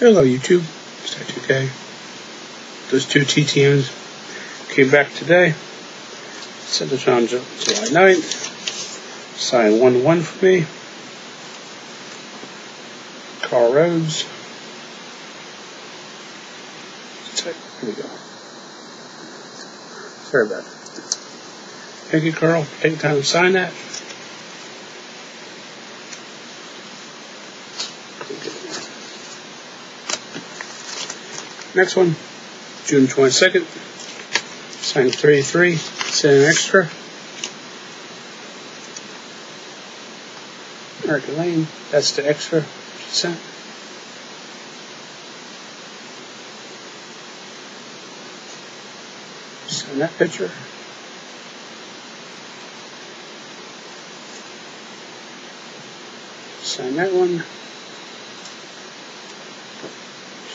Hello YouTube, Star2K. Those two TTMs came back today. Sent it on July 9th. Signed 1-1 for me. Carl Rhodes. Here we go. Sorry about that. Thank you, Carl, for taking time to sign that. Next one, June 22nd, signed 33, sent an extra. Erica Lane, that's the extra she sent. Send that picture. Sign that one.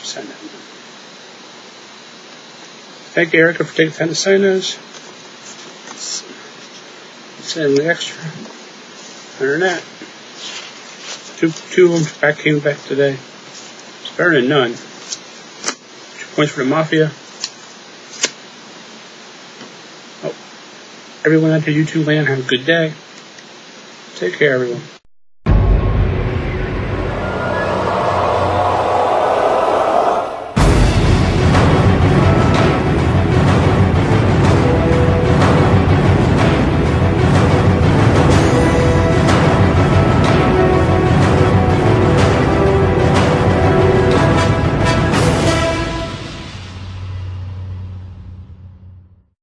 Sign that one. Thank you, Erica, for taking time to sign those. Send the extra. Better than that. Two of them came back today. It's better than none. 2 points for the Mafia. Oh, everyone out there, YouTube land, have a good day. Take care, everyone.